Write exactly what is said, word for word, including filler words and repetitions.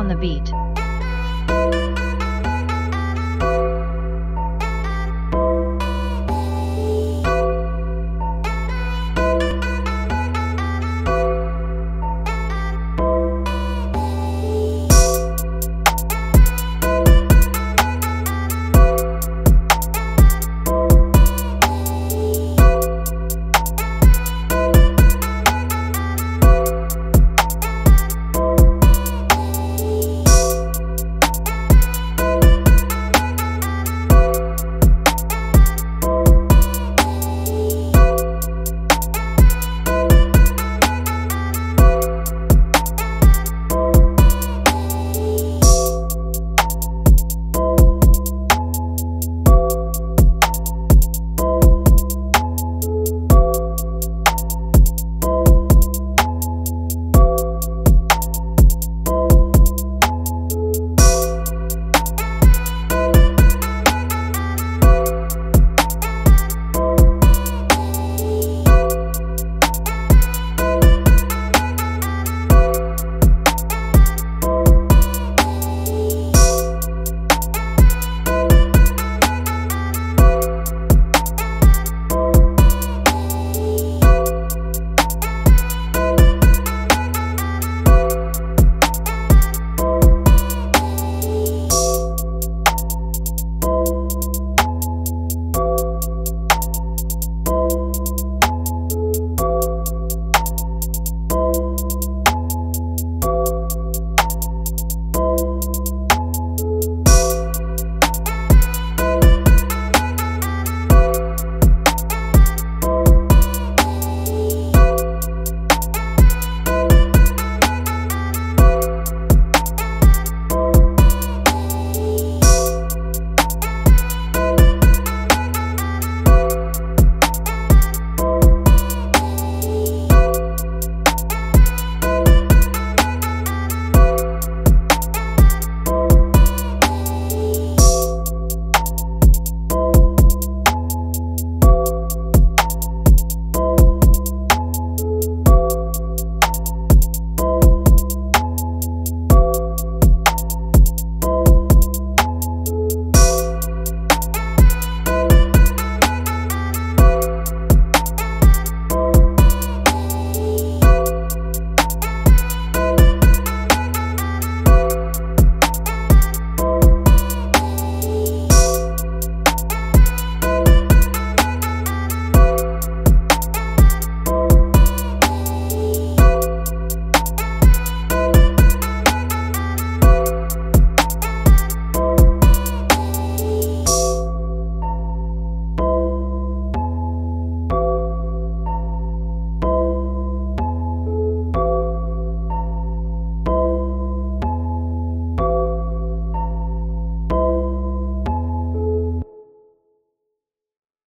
on the beat.